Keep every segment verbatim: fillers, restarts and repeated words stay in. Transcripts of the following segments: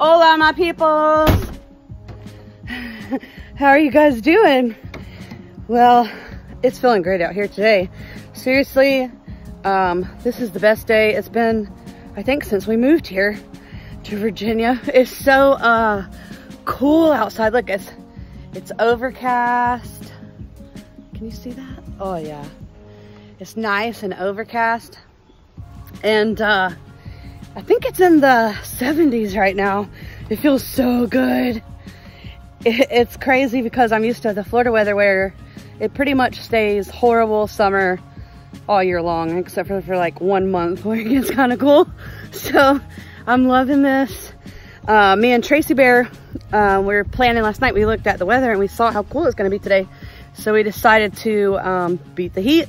Hola, my peoples. How are you guys doing? Well, it's feeling great out here today. Seriously, um, this is the best day it's been, I think, since we moved here to Virginia. It's so uh, cool outside. Look, it's, it's overcast. Can you see that? Oh yeah. It's nice and overcast. And uh, I think it's in the seventies right now. It feels so good. It, it's crazy because I'm used to the Florida weather where it pretty much stays horrible summer all year long, except for, for like one month where it gets kind of cool. So I'm loving this. Uh, me and Tracy Bear, uh, we were planning last night. We looked at the weather and we saw how cool it's gonna be today. So we decided to um, beat the heat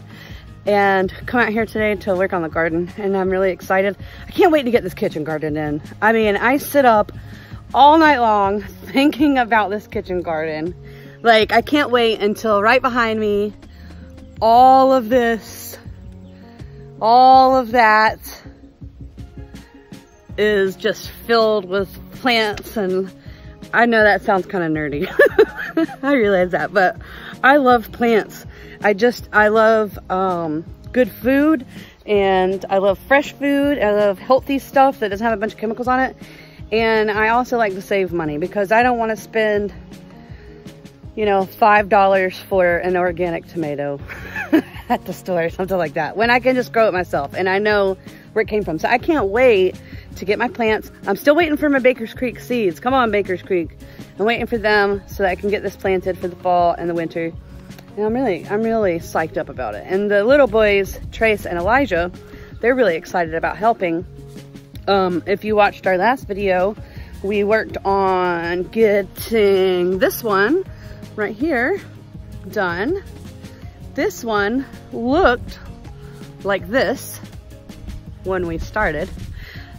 and come out here today to work on the garden, and I'm really excited. I can't wait to get this kitchen garden in. I mean, I sit up all night long thinking about this kitchen garden. Like, I can't wait until right behind me, all of this, all of that is just filled with plants. And I know that sounds kind of nerdy. I realize that, but I love plants. I just, I love um, good food, and I love fresh food. I love healthy stuff that doesn't have a bunch of chemicals on it. And I also like to save money because I don't want to spend, you know, five dollars for an organic tomato at the store or something like that, when I can just grow it myself and I know where it came from. So I can't wait to get my plants. I'm still waiting for my Baker's Creek seeds. Come on, Baker's Creek. I'm waiting for them so that I can get this planted for the fall and the winter. And I'm really, I'm really psyched up about it. And the little boys, Trace and Elijah, they're really excited about helping. Um, if you watched our last video, we worked on getting this one right here done. This one looked like this when we started.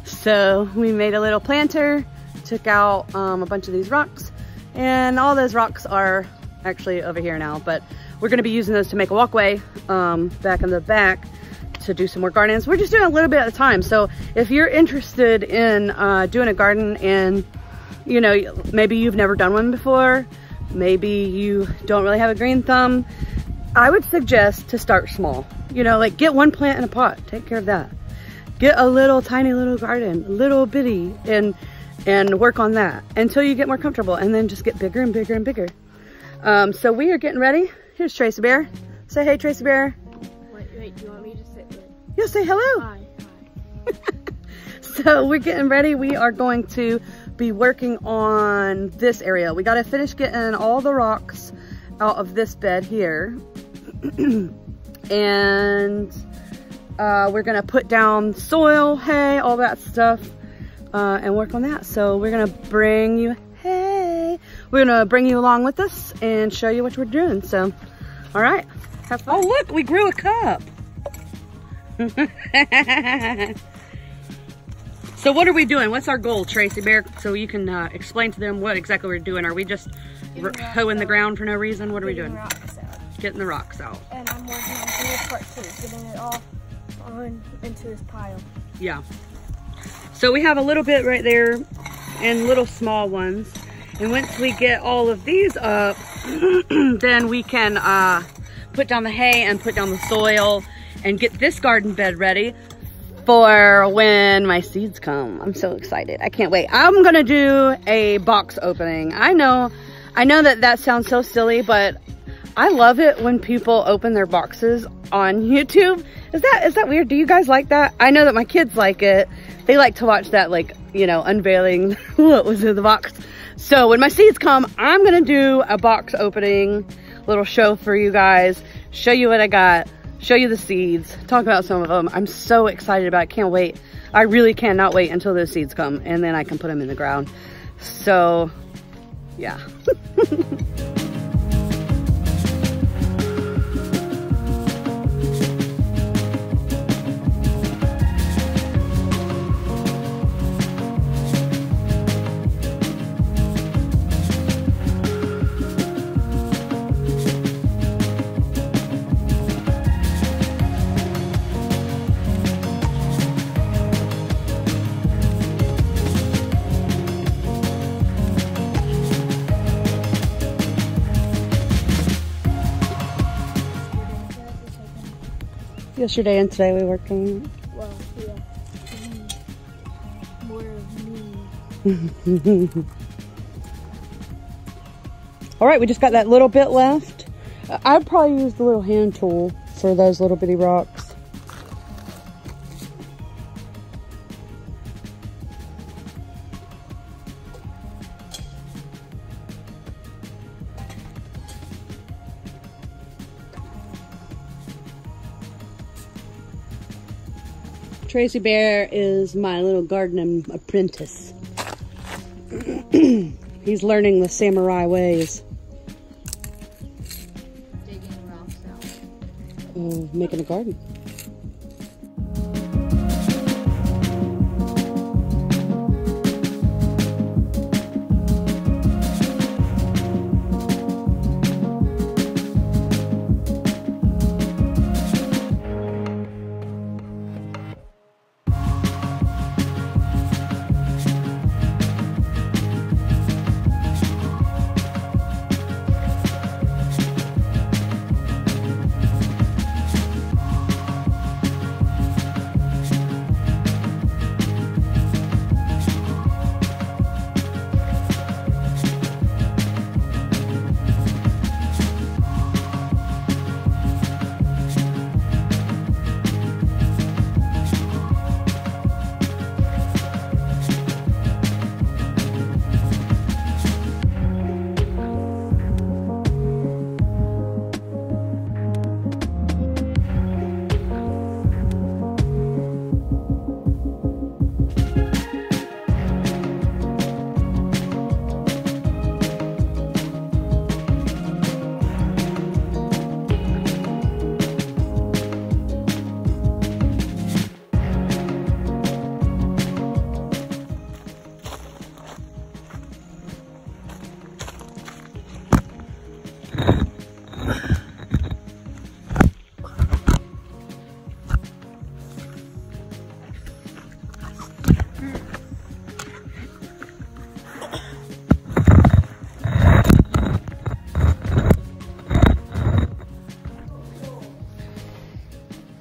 So we made a little planter, took out um, a bunch of these rocks, and all those rocks are actually over here now, but we're gonna be using those to make a walkway um, back in the back to do some more gardens. We're just doing a little bit at a time. So if you're interested in uh, doing a garden, and you know, maybe you've never done one before, maybe you don't really have a green thumb, I would suggest to start small. You know, like get one plant in a pot, take care of that. Get a little tiny little garden, little bitty, and and work on that until you get more comfortable, and then just get bigger and bigger and bigger. Um, so we are getting ready. Here's Tracy Bear. Say hey, Tracy Bear. Wait, wait, do you want me to sit there? Yeah, say hello. Hi, hi. So we're getting ready. We are going to be working on this area. We got to finish getting all the rocks out of this bed here. And uh, we're going to put down soil, hay, all that stuff, uh, and work on that. So we're going to bring you, hey, we're going to bring you along with us and show you what we're doing. So, all right. Have fun. Oh, look, we grew a cup. So what are we doing? What's our goal, Tracy Bear? So you can uh, explain to them what exactly we're doing. Are we just hoeing the ground for no reason? What are we doing? Getting the rocks out. Getting the rocks out. And I'm working on this part too, getting it all on into this pile. Yeah. So we have a little bit right there and little small ones. And once we get all of these up, then we can uh, put down the hay and put down the soil and get this garden bed ready for when my seeds come. I'm so excited. I can't wait. I'm gonna do a box opening. I know, I know that that sounds so silly, but I love it when people open their boxes on YouTube. Is that, is that weird? Do you guys like that? I know that my kids like it. They like to watch that, like, you know, unveiling what was in the box. So when my seeds come, I'm gonna do a box opening little show for you guys, show you what I got, show you the seeds, talk about some of them. I'm so excited about it, can't wait. I really cannot wait until those seeds come, and then I can put them in the ground. So, yeah. Yesterday and today we worked on it. Well, yeah. More of me. All right, we just got that little bit left. I'd probably use the little hand tool for those little bitty rocks. Tracy Bear is my little gardening apprentice. He's learning the samurai ways. Digging rocks out. Uh, making a garden.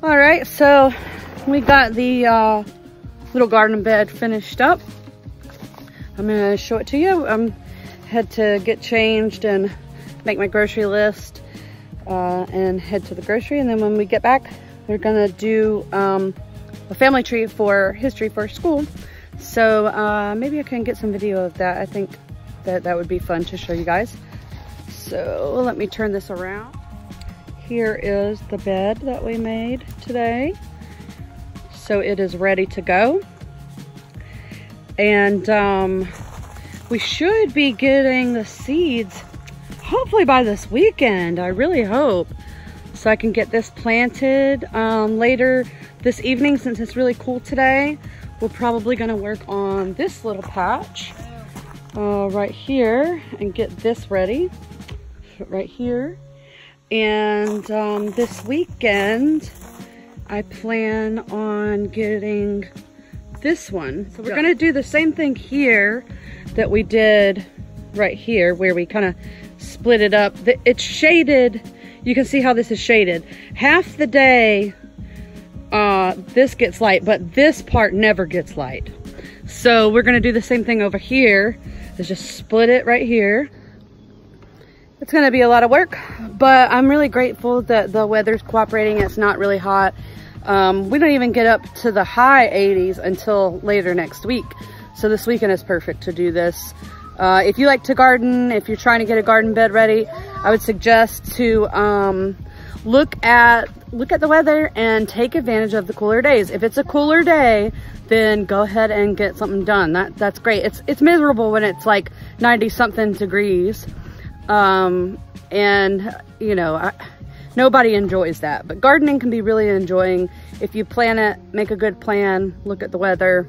Alright, so we got the uh, little garden bed finished up. I'm going to show it to you. I um, had to get changed and make my grocery list uh, and head to the grocery. And then when we get back, we're going to do um, a family tree for history for school. So uh, maybe I can get some video of that. I think that that would be fun to show you guys. So let me turn this around. Here is the bed that we made today. So it is ready to go. And um, we should be getting the seeds hopefully by this weekend. I really hope. So I can get this planted um, later this evening since it's really cool today. We're probably gonna work on this little patch uh, right here and get this ready right here. And um, this weekend, I plan on getting this one. So we're going to do the same thing here that we did right here, where we kind of split it up. It's shaded. You can see how this is shaded. Half the day, uh, this gets light, but this part never gets light. So we're going to do the same thing over here, is just split it right here. It's going to be a lot of work, but I'm really grateful that the weather's cooperating. It's not really hot. Um, we don't even get up to the high eighties until later next week. So this weekend is perfect to do this. Uh, if you like to garden, if you're trying to get a garden bed ready, I would suggest to um, look at look at the weather and take advantage of the cooler days. If it's a cooler day, then go ahead and get something done. That that's great. It's it's miserable when it's like ninety something degrees. Um, and you know, I, nobody enjoys that, but gardening can be really enjoying if you plan it, make a good plan, look at the weather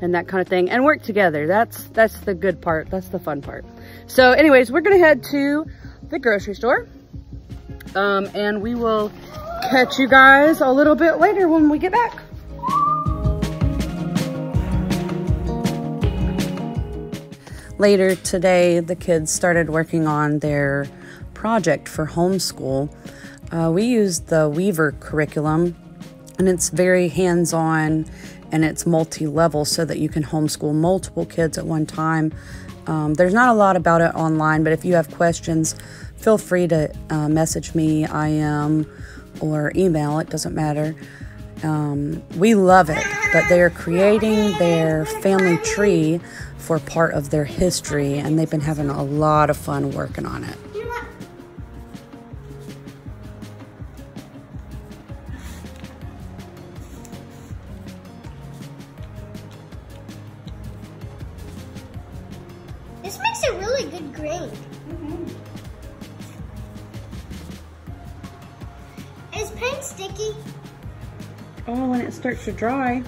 and that kind of thing and work together. That's, that's the good part. That's the fun part. So anyways, we're going to head to the grocery store. Um, and we will catch you guys a little bit later when we get back. Later today, the kids started working on their project for homeschool. Uh, we used the Weaver curriculum And it's very hands-on and it's multi-level so that you can homeschool multiple kids at one time. Um, there's not a lot about it online, but if you have questions, feel free to uh, message me, I M, or email. It doesn't matter. Um, we love it, but they are creating their family tree for part of their history, and they've been having a lot of fun working on it. This makes a really good grade. Mm-hmm. Is paint sticky? Oh, when it starts to dry.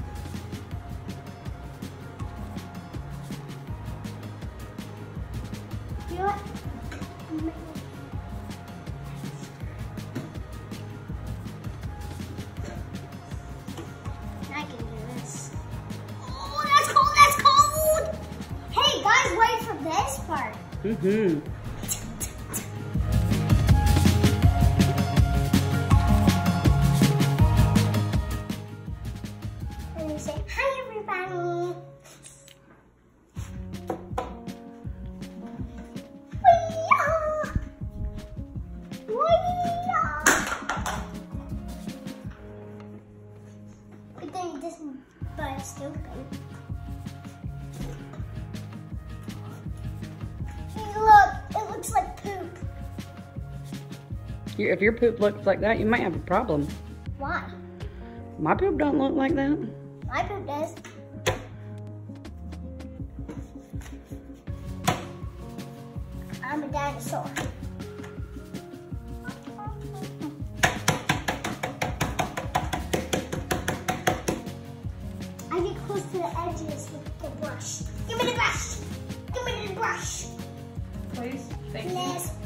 You know what? I can do this. Oh, that's cold, that's cold! Hey guys, wait for this part. Mm-hmm. But it's still good. Hey, look, it looks like poop. If your poop looks like that, you might have a problem. Why? My poop don't look like that. My poop does. I'm a dinosaur. The edges with the brush. Give me the brush. Give me the brush. Please. Thank you.